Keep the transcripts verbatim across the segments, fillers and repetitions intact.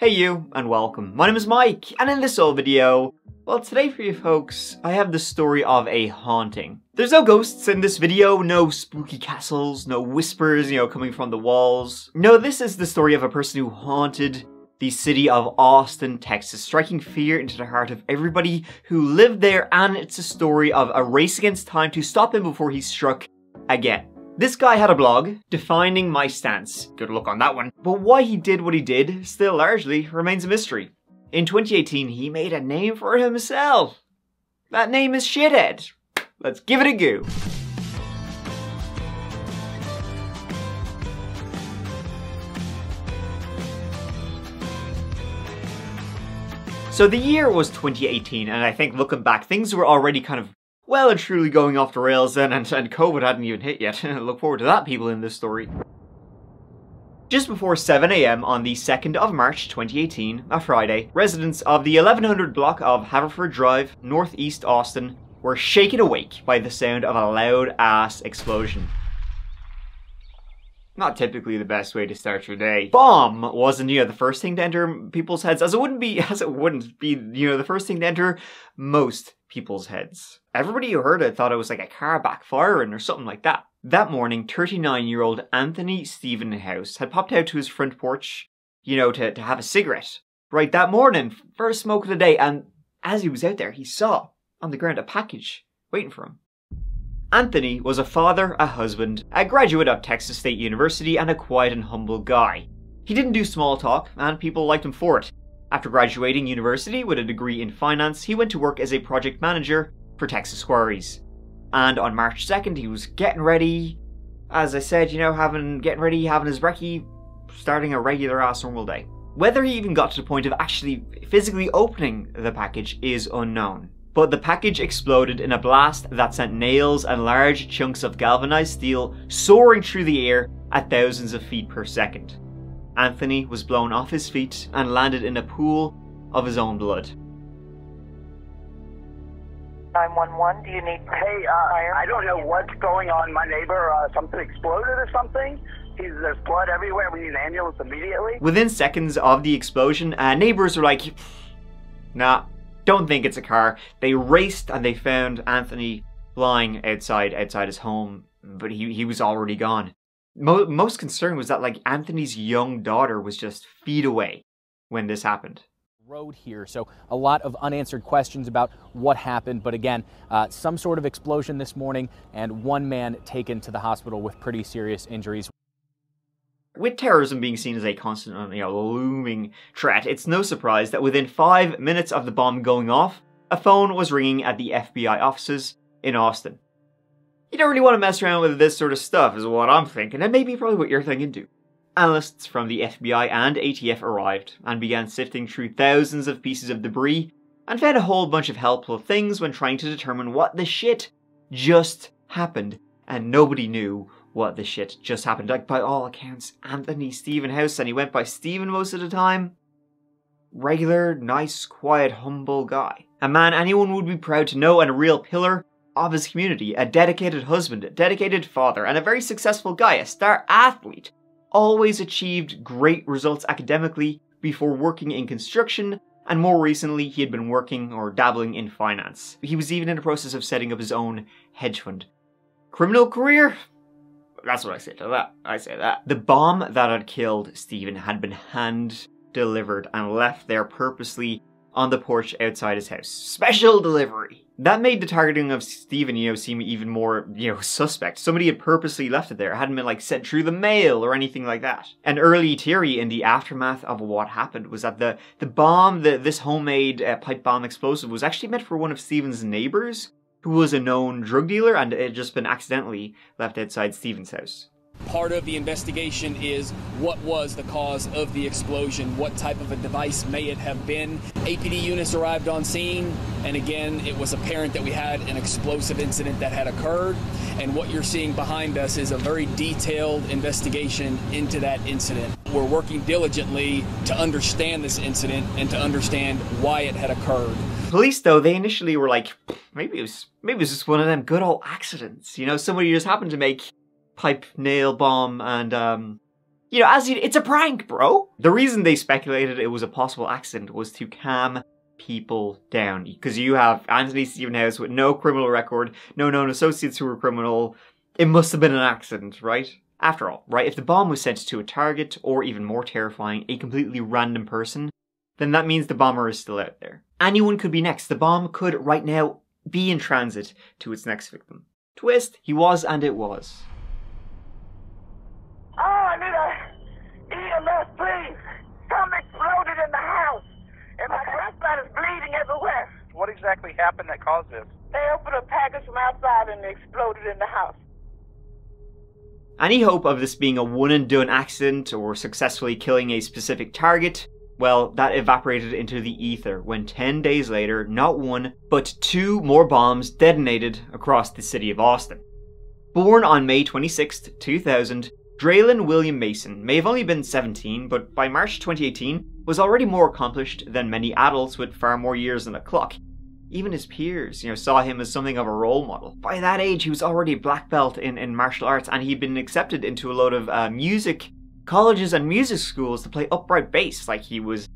Hey you, and welcome. My name is Mike, and in this little video, well, today for you folks, I have the story of a haunting. There's no ghosts in this video, no spooky castles, no whispers, you know, coming from the walls. No, this is the story of a person who haunted the city of Austin, Texas, striking fear into the heart of everybody who lived there, and it's a story of a race against time to stop him before he's struck again. This guy had a blog, Defining My Stance. Good luck on that one. But why he did what he did still largely remains a mystery. In twenty eighteen, he made a name for himself. That name is Shithead. Let's give it a go. So the year was twenty eighteen, and I think looking back, things were already kind of well and truly going off the rails then, and, and COVID hadn't even hit yet. Look forward to that, people in this story. Just before seven A M on the second of March twenty eighteen, a Friday, residents of the eleven hundred block of Haverford Drive, northeast Austin, were shaken awake by the sound of a loud-ass explosion. Not typically the best way to start your day. Bomb wasn't, you know, the first thing to enter people's heads, as it wouldn't be, as it wouldn't be, you know, the first thing to enter most people's heads. Everybody who heard it thought it was like a car backfiring or something like that. That morning, thirty-nine-year-old Anthony Stephen House had popped out to his front porch, you know, to, to have a cigarette. Right that morning, first smoke of the day, and as he was out there, he saw on the ground a package waiting for him. Anthony was a father, a husband, a graduate of Texas State University, and a quiet and humble guy. He didn't do small talk, and people liked him for it. After graduating university with a degree in finance, he went to work as a project manager for Texas Quarries. And on March second, he was getting ready, as I said, you know, having, getting ready, having his brekkie, starting a regular ass normal day. Whether he even got to the point of actually physically opening the package is unknown. But the package exploded in a blast that sent nails and large chunks of galvanized steel soaring through the air at thousands of feet per second. Anthony was blown off his feet and landed in a pool of his own blood. nine one one, do you need... Hey, uh, I don't know what's going on. My neighbor, uh, something exploded or something. He's, there's blood everywhere. We need an ambulance immediately. Within seconds of the explosion, uh, neighbors were like, nah, don't think it's a car. They raced and they found Anthony lying outside outside his home, but he, he was already gone. Most concern was that, like, Anthony's young daughter was just feet away when this happened. Road here, so a lot of unanswered questions about what happened, but again, uh, some sort of explosion this morning, and one man taken to the hospital with pretty serious injuries. With terrorism being seen as a constant, you know, looming threat, it's no surprise that within five minutes of the bomb going off, a phone was ringing at the F B I offices in Austin. You don't really want to mess around with this sort of stuff is what I'm thinking, and maybe probably what you're thinking too. Analysts from the F B I and A T F arrived and began sifting through thousands of pieces of debris and found a whole bunch of helpful things when trying to determine what the shit just happened, and nobody knew what the shit just happened. Like, by all accounts, Anthony Stephen House, and he went by Stephen most of the time, regular, nice, quiet, humble guy. A man anyone would be proud to know and a real pillar of his community, a dedicated husband, a dedicated father, and a very successful guy, a star athlete. Always achieved great results academically before working in construction, and more recently he had been working or dabbling in finance. He was even in the process of setting up his own hedge fund. Criminal career? That's what I say to that. I say that. The bomb that had killed Stephen had been hand-delivered and left there purposely on the porch outside his house. Special delivery! That made the targeting of Stephen, you know, seem even more, you know, suspect. Somebody had purposely left it there. It hadn't been, like, sent through the mail or anything like that. An early theory in the aftermath of what happened was that the, the bomb, the, this homemade uh, pipe bomb explosive, was actually meant for one of Stephen's neighbors, who was a known drug dealer, and it had just been accidentally left outside Stephen's house. Part of the investigation is what was the cause of the explosion, what type of a device may it have been. A P D units arrived on scene, and again, it was apparent that we had an explosive incident that had occurred, and what you're seeing behind us is a very detailed investigation into that incident. We're working diligently to understand this incident and to understand why it had occurred. Police, though, they initially were like, maybe it was, maybe it was just one of them good old accidents, you know, somebody just happened to make pipe, nail, bomb, and um, You know, as you, it's a prank, bro. The reason they speculated it was a possible accident was to calm people down. Because you have Anthony Stephen House with no criminal record, no known associates who were criminal. It must have been an accident, right? After all, right, if the bomb was sent to a target, or even more terrifying, a completely random person, then that means the bomber is still out there. Anyone could be next. The bomb could, right now, be in transit to its next victim. Twist, he was and it was. Oh, I need a E M S, please. Some exploded in the house, and my grandson is bleeding everywhere. What exactly happened that caused this? They opened a package from outside and it exploded in the house. Any hope of this being a one-and-done accident or successfully killing a specific target, well, that evaporated into the ether when ten days later, not one, but two more bombs detonated across the city of Austin. Born on May twenty-sixth, two thousand, Draylen William Mason may have only been seventeen, but by March twenty eighteen was already more accomplished than many adults with far more years on the clock. Even his peers, you know, saw him as something of a role model. By that age, he was already a black belt in, in martial arts, and he'd been accepted into a load of uh, music colleges and music schools to play upright bass. Like, he was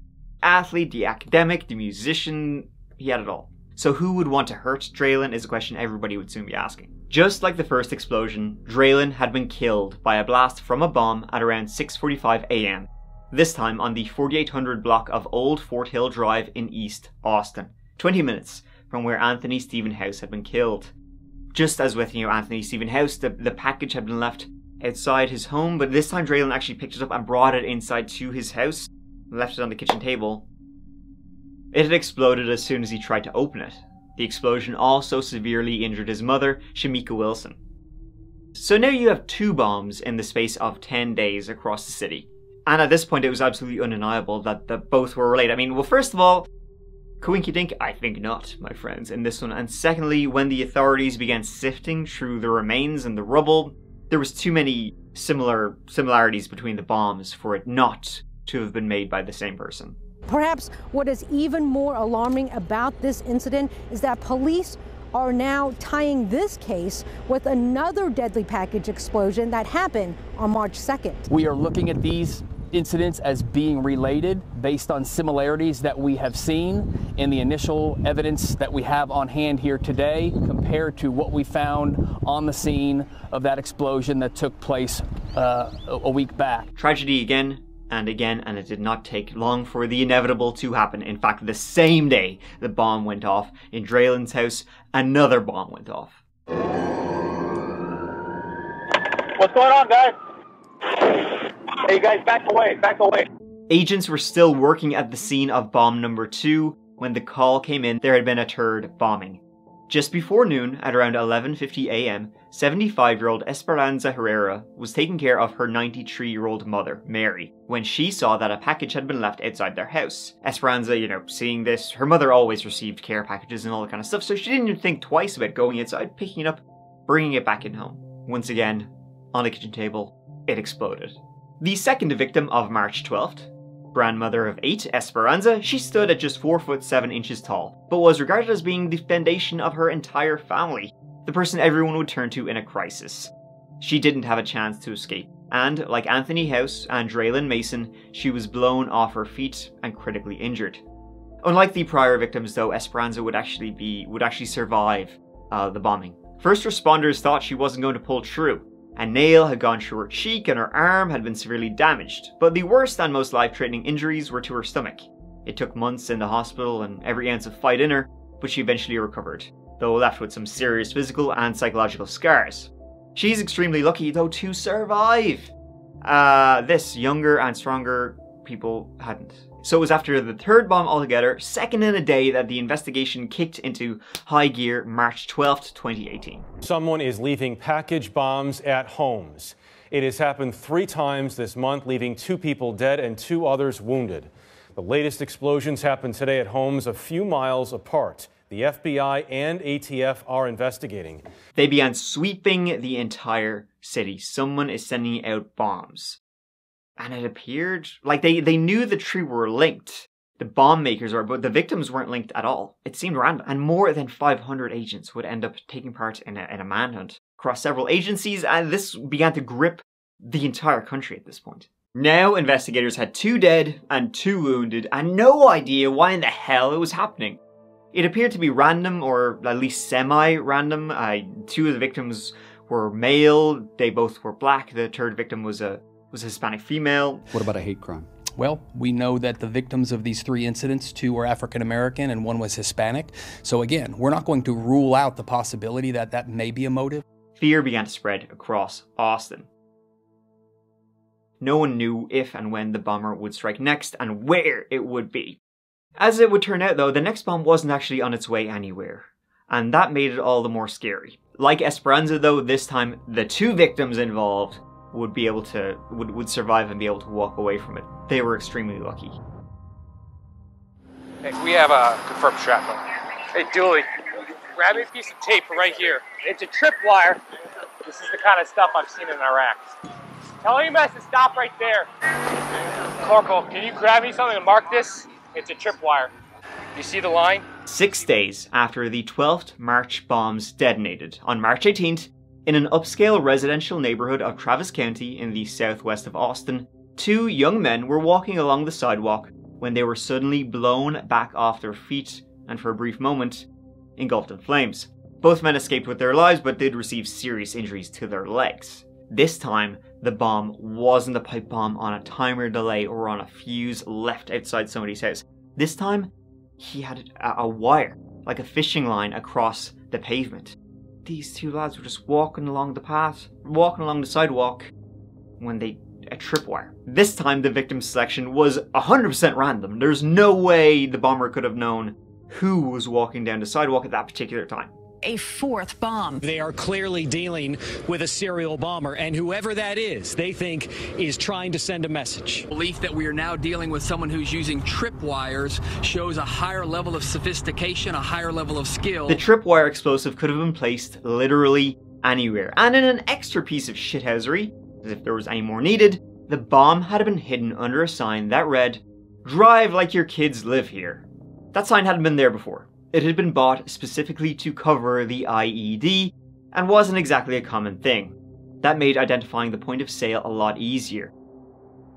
athlete, the academic, the musician, he had it all. So who would want to hurt Draylen is a question everybody would soon be asking. Just like the first explosion, Draylen had been killed by a blast from a bomb at around six forty-five a m, this time on the forty-eight hundred block of Old Fort Hill Drive in East Austin. twenty minutes from where Anthony Stephen House had been killed. Just as with, you know, Anthony Stephen House, the, the package had been left outside his home, but this time Draylen actually picked it up and brought it inside to his house and left it on the kitchen table. It had exploded as soon as he tried to open it. The explosion also severely injured his mother, Shamika Wilson. So now you have two bombs in the space of ten days across the city. And at this point it was absolutely undeniable that, that both were related. I mean, well, first of all, coinky dink? I think not, my friends, in this one. And secondly, when the authorities began sifting through the remains and the rubble, there was too many similar similarities between the bombs for it not to have been made by the same person. Perhaps what is even more alarming about this incident is that police are now tying this case with another deadly package explosion that happened on March second. We are looking at these incidents as being related based on similarities that we have seen in the initial evidence that we have on hand here today compared to what we found on the scene of that explosion that took place uh, a week back. Tragedy again and again, and it did not take long for the inevitable to happen. In fact, the same day the bomb went off in Draylen's house, another bomb went off. What's going on, guys? Hey guys, back away, back away. Agents were still working at the scene of bomb number two when the call came in. There had been a third bombing. Just before noon, at around eleven fifty a m, seventy-five-year-old Esperanza Herrera was taking care of her ninety-three-year-old mother, Mary, when she saw that a package had been left outside their house. Esperanza, you know, seeing this, her mother always received care packages and all that kind of stuff, so she didn't even think twice about going outside, picking it up, bringing it back in home. Once again, on the kitchen table, it exploded. The second victim of March twelfth, grandmother of eight, Esperanza, she stood at just four foot seven inches tall, but was regarded as being the foundation of her entire family, the person everyone would turn to in a crisis. She didn't have a chance to escape, and like Anthony House and Draylen Mason, she was blown off her feet and critically injured. Unlike the prior victims though, Esperanza would actually be, would actually survive uh, the bombing. First responders thought she wasn't going to pull through. A nail had gone through her cheek and her arm had been severely damaged, but the worst and most life-threatening injuries were to her stomach. It took months in the hospital and every ounce of fight in her, but she eventually recovered, though left with some serious physical and psychological scars. She's extremely lucky though to survive. Uh, this younger and stronger people hadn't. So it was after the third bomb altogether, second in a day, that the investigation kicked into high gear March twelfth, twenty eighteen. Someone is leaving package bombs at homes. It has happened three times this month, leaving two people dead and two others wounded. The latest explosions happened today at homes a few miles apart. The F B I and A T F are investigating. They began sweeping the entire city. Someone is sending out bombs. And it appeared like they, they knew the three were linked. The bomb makers were, but the victims weren't linked at all. It seemed random. And more than five hundred agents would end up taking part in a, in a manhunt across several agencies. And this began to grip the entire country at this point. Now investigators had two dead and two wounded and no idea why in the hell it was happening. It appeared to be random, or at least semi-random. Uh, two of the victims were male, they both were black, the third victim was a, was a Hispanic female. What about a hate crime? Well, we know that the victims of these three incidents, two were African-American and one was Hispanic. So again, we're not going to rule out the possibility that that may be a motive. Fear began to spread across Austin. No one knew if and when the bomber would strike next and where it would be. As it would turn out though, the next bomb wasn't actually on its way anywhere, and that made it all the more scary. Like Esperanza though, this time the two victims involved would be able to would, would survive and be able to walk away from it. They were extremely lucky. Hey, we have a confirmed shrapnel. Hey Dooley, grab a piece of tape right here. It's a tripwire. This is the kind of stuff I've seen in Iraq. Tell E M S to stop right there. Corporal, can you grab me something to mark this? It's a tripwire. You see the line? Six days after the twelfth March bombs detonated, on March eighteenth, in an upscale residential neighborhood of Travis County in the southwest of Austin, two young men were walking along the sidewalk when they were suddenly blown back off their feet and for a brief moment, engulfed in flames. Both men escaped with their lives but did receive serious injuries to their legs. This time, the bomb wasn't a pipe bomb on a timer delay or on a fuse left outside somebody's house. This time, he had a, a wire, like a fishing line, across the pavement. These two lads were just walking along the path, walking along the sidewalk, when they... a tripwire. This time, the victim selection was one hundred percent random. There's no way the bomber could have known who was walking down the sidewalk at that particular time. A fourth bomb. They are clearly dealing with a serial bomber, and whoever that is, they think is trying to send a message. Belief that we are now dealing with someone who's using tripwires shows a higher level of sophistication, a higher level of skill. The tripwire explosive could have been placed literally anywhere, and in an extra piece of shithousery, as if there was any more needed, the bomb had been hidden under a sign that read, "Drive like your kids live here." That sign hadn't been there before. It had been bought specifically to cover the I E D and wasn't exactly a common thing. That made identifying the point of sale a lot easier.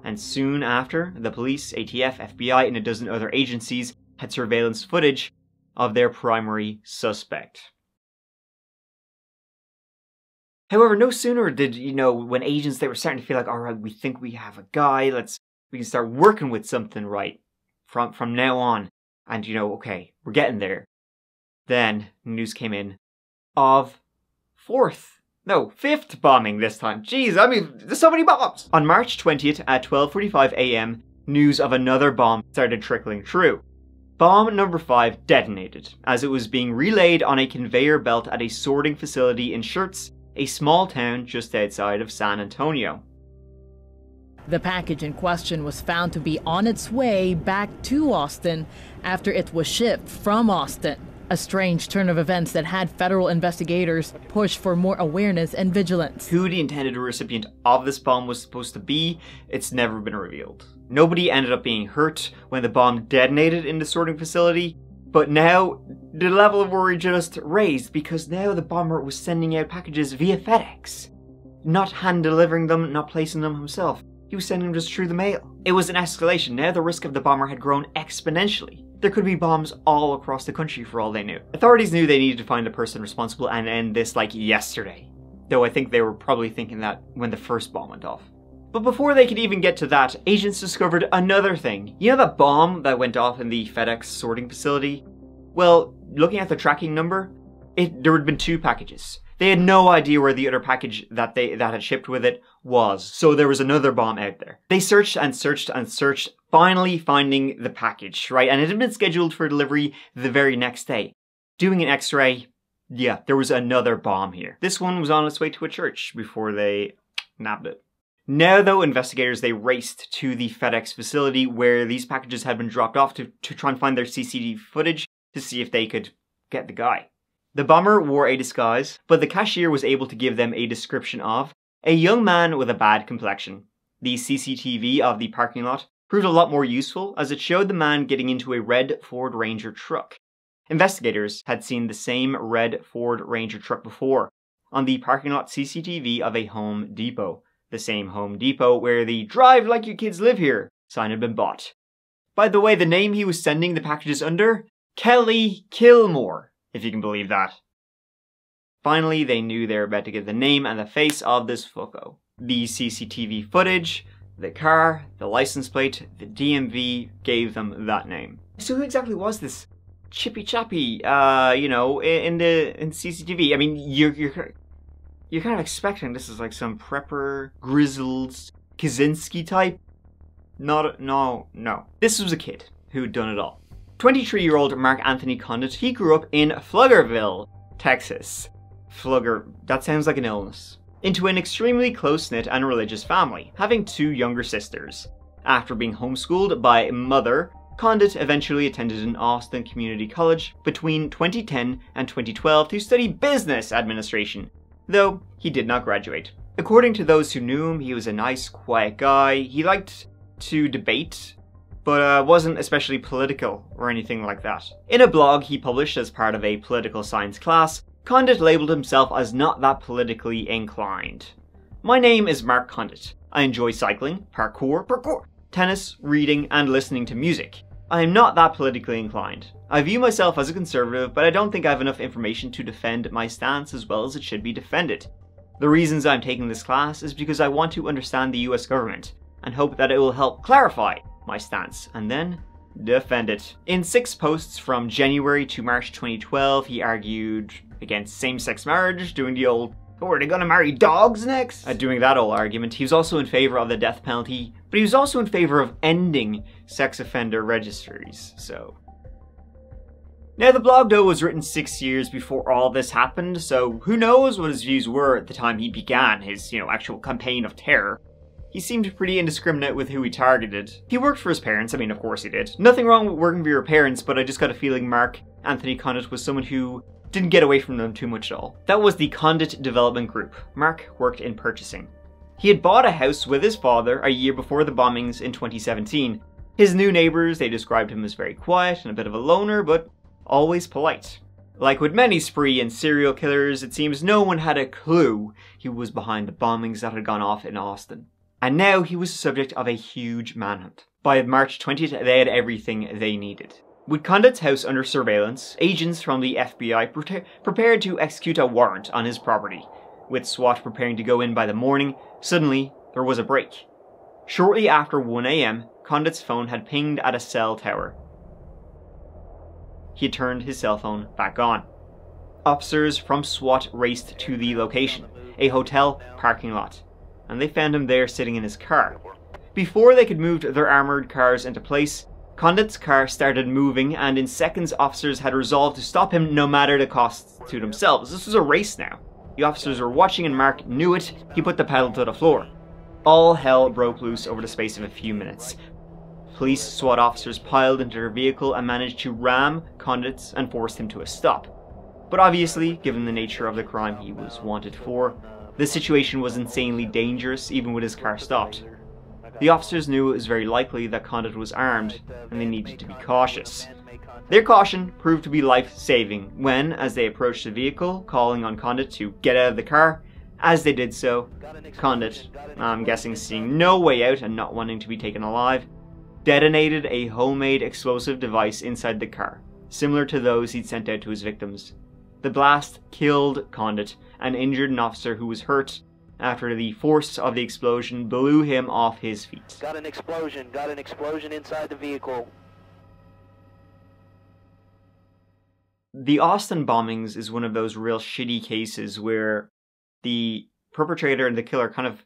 And soon after, the police, A T F, F B I, and a dozen other agencies had surveillance footage of their primary suspect. However, no sooner did, you know, when agents, they were starting to feel like, all right, we think we have a guy, let's, we can start working with something right from, from now on. And, you know, okay, we're getting there. Then news came in of fourth, no, fifth bombing this time. Jeez, I mean, there's so many bombs. On March twentieth at twelve forty-five a m, news of another bomb started trickling through. Bomb number five detonated as it was being relayed on a conveyor belt at a sorting facility in Schertz, a small town just outside of San Antonio. The package in question was found to be on its way back to Austin after it was shipped from Austin. A strange turn of events that had federal investigators push for more awareness and vigilance. Who the intended recipient of this bomb was supposed to be, it's never been revealed. Nobody ended up being hurt when the bomb detonated in the sorting facility, but now the level of worry just raised because now the bomber was sending out packages via FedEx. Not hand-delivering them, not placing them himself. He was sending them just through the mail. It was an escalation. Now the risk of the bomber had grown exponentially. There could be bombs all across the country for all they knew. Authorities knew they needed to find the person responsible and end this like yesterday. Though I think they were probably thinking that when the first bomb went off. But before they could even get to that, agents discovered another thing. You know that bomb that went off in the FedEx sorting facility? Well, looking at the tracking number, it, there had been two packages. They had no idea where the other package that they that had shipped with it was, so there was another bomb out there. They searched and searched and searched, finally finding the package, right? And it had been scheduled for delivery the very next day. Doing an x-ray, yeah, there was another bomb here. This one was on its way to a church before they nabbed it. Now though, investigators, they raced to the FedEx facility where these packages had been dropped off to, to try and find their C C T V footage to see if they could get the guy. The bomber wore a disguise, but the cashier was able to give them a description of a young man with a bad complexion. The C C T V of the parking lot proved a lot more useful as it showed the man getting into a red Ford Ranger truck. Investigators had seen the same red Ford Ranger truck before on the parking lot C C T V of a Home Depot. the same Home Depot where the Drive Like Your Kids Live Here sign had been bought. By the way, the name he was sending the packages under? Kelly Kilmore, if you can believe that. Finally, they knew they were about to get the name and the face of this fucko. The C C T V footage, the car, the license plate, the D M V gave them that name. So who exactly was this chippy chappy, uh, you know, in the in C C T V? I mean, you're, you're, you're kind of expecting this is like some prepper, grizzled, Kaczynski type. Not, no, no. This was a kid who'd done it all. twenty-three-year-old Mark Anthony Conditt, he grew up in Fluggerville, Texas. Flugger, that sounds like an illness. Into an extremely close-knit and religious family, having two younger sisters. After being homeschooled by mother, Conditt eventually attended an Austin Community College between twenty ten and twenty twelve to study business administration, though he did not graduate. According to those who knew him, he was a nice, quiet guy. He liked to debate, but uh, wasn't especially political or anything like that. In a blog he published as part of a political science class, Conditt labelled himself as not that politically inclined. My name is Mark Conditt. I enjoy cycling, parkour, parkour, tennis, reading, and listening to music. I am not that politically inclined. I view myself as a conservative, but I don't think I have enough information to defend my stance as well as it should be defended. The reasons I'm taking this class is because I want to understand the U S government and hope that it will help clarify my stance and then defend it. In six posts from January to March twenty twelve, he argued against same-sex marriage, doing the old, oh, are they gonna marry dogs next? Uh, doing that old argument. He was also in favour of the death penalty, but he was also in favour of ending sex offender registries, so. Now the blog though was written six years before all this happened, so who knows what his views were at the time he began his, you know, actual campaign of terror. He seemed pretty indiscriminate with who he targeted. He worked for his parents, I mean of course he did. Nothing wrong with working for your parents, but I just got a feeling Mark Anthony Conditt was someone who didn't get away from them too much at all. That was the Conditt Development Group. Mark worked in purchasing. He had bought a house with his father a year before the bombings in twenty seventeen. His new neighbours, they described him as very quiet and a bit of a loner, but always polite. Like with many spree and serial killers, it seems no one had a clue he was behind the bombings that had gone off in Austin. And now he was the subject of a huge manhunt. By March twentieth, they had everything they needed. With Conditt's house under surveillance, agents from the F B I pre prepared to execute a warrant on his property. With SWAT preparing to go in by the morning, suddenly there was a break. Shortly after one A M, Conditt's phone had pinged at a cell tower. He turned his cell phone back on. Officers from SWAT raced to the location, a hotel parking lot, and they found him there sitting in his car. Before they could move their armoured cars into place, Conditt's car started moving, and in seconds officers had resolved to stop him no matter the cost to themselves. This was a race now. The officers were watching and Mark knew it. He put the pedal to the floor. All hell broke loose over the space of a few minutes. Police SWAT officers piled into their vehicle and managed to ram Conditt's and forced him to a stop. But obviously, given the nature of the crime he was wanted for, the situation was insanely dangerous, even with his car stopped. The officers knew it was very likely that Conditt was armed, and they needed to be cautious. Their caution proved to be life-saving when, as they approached the vehicle, calling on Conditt to get out of the car, as they did so, Conditt, I'm guessing seeing no way out and not wanting to be taken alive, detonated a homemade explosive device inside the car, similar to those he'd sent out to his victims. The blast killed Conditt and injured an officer who was hurt after the force of the explosion blew him off his feet. Got an explosion, got an explosion inside the vehicle. The Austin bombings is one of those real shitty cases where the perpetrator and the killer kind of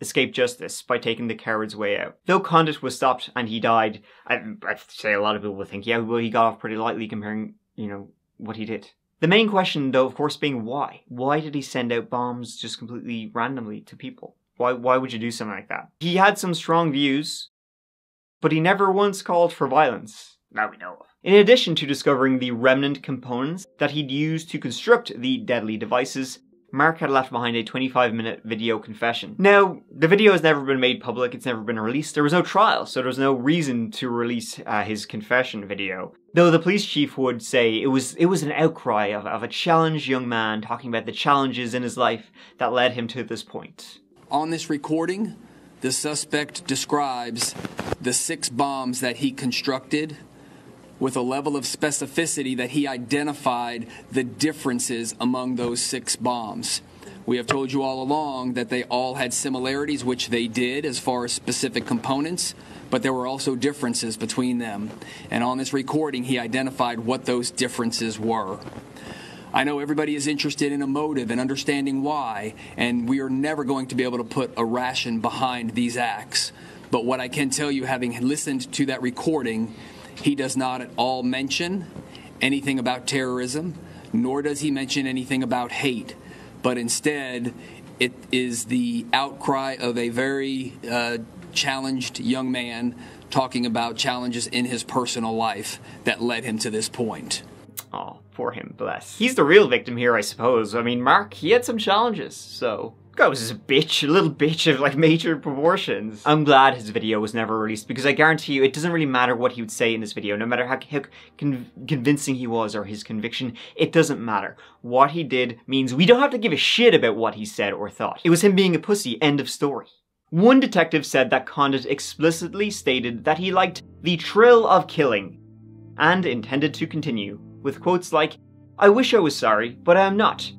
escape justice by taking the coward's way out. Though Conditt was stopped and he died, I, I'd say a lot of people would think, yeah, well, he got off pretty lightly comparing, you know, what he did. The main question, though, of course, being why? Why did he send out bombs just completely randomly to people? Why, why would you do something like that? He had some strong views, but he never once called for violence, that we know of. In addition to discovering the remnant components that he'd used to construct the deadly devices, Mark had left behind a twenty-five minute video confession. Now, the video has never been made public, it's never been released, there was no trial, so there was no reason to release uh, his confession video. Though the police chief would say it was it was an outcry of, of a challenged young man talking about the challenges in his life that led him to this point. On this recording, the suspect describes the six bombs that he constructed with a level of specificity that he identified the differences among those six bombs. We have told you all along that they all had similarities, which they did as far as specific components, but there were also differences between them. And on this recording, he identified what those differences were. I know everybody is interested in a motive and understanding why, and we are never going to be able to put a ration behind these acts. But what I can tell you, having listened to that recording, he does not at all mention anything about terrorism, nor does he mention anything about hate. But instead, it is the outcry of a very uh, challenged young man talking about challenges in his personal life that led him to this point. Oh, poor him, bless. He's the real victim here, I suppose. I mean, Mark, he had some challenges, so... God, was this a bitch, a little bitch of, like, major proportions. I'm glad his video was never released, because I guarantee you it doesn't really matter what he would say in this video, no matter how, how con convincing he was or his conviction, it doesn't matter. What he did means we don't have to give a shit about what he said or thought. It was him being a pussy, end of story. One detective said that Conditt explicitly stated that he liked the thrill of killing, and intended to continue, with quotes like, "I wish I was sorry, but I am not,"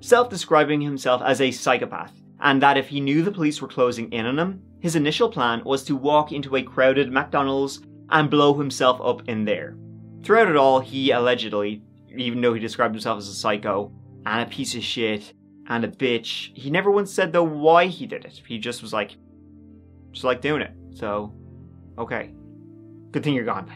self-describing himself as a psychopath, and that if he knew the police were closing in on him, his initial plan was to walk into a crowded McDonald's and blow himself up in there. Throughout it all, he allegedly, even though he described himself as a psycho, and a piece of shit, and a bitch, he never once said though why he did it. He just was like, just like doing it, so, okay. Good thing you're gone.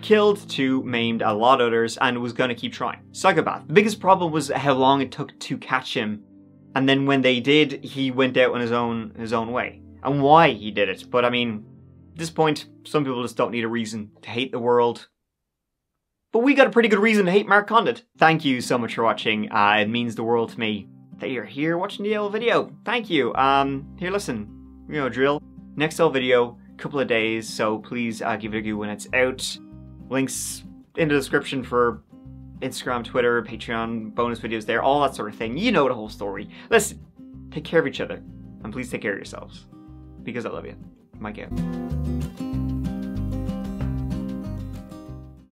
Killed two, maimed a lot others, and was gonna keep trying. Psychopath. The biggest problem was how long it took to catch him, and then when they did, he went out on his own his own way. And why he did it. But I mean, at this point, some people just don't need a reason to hate the world. But we got a pretty good reason to hate Mark Conditt. Thank you so much for watching. Uh, it means the world to me that you're here watching the old video. Thank you. Um, here, listen. You know, drill. Next old video. Couple of days, so please uh, give it a go when it's out. Links in the description for Instagram, Twitter, Patreon, bonus videos there, all that sort of thing. You know the whole story. Listen, take care of each other, and please take care of yourselves, because I love you. Mike out.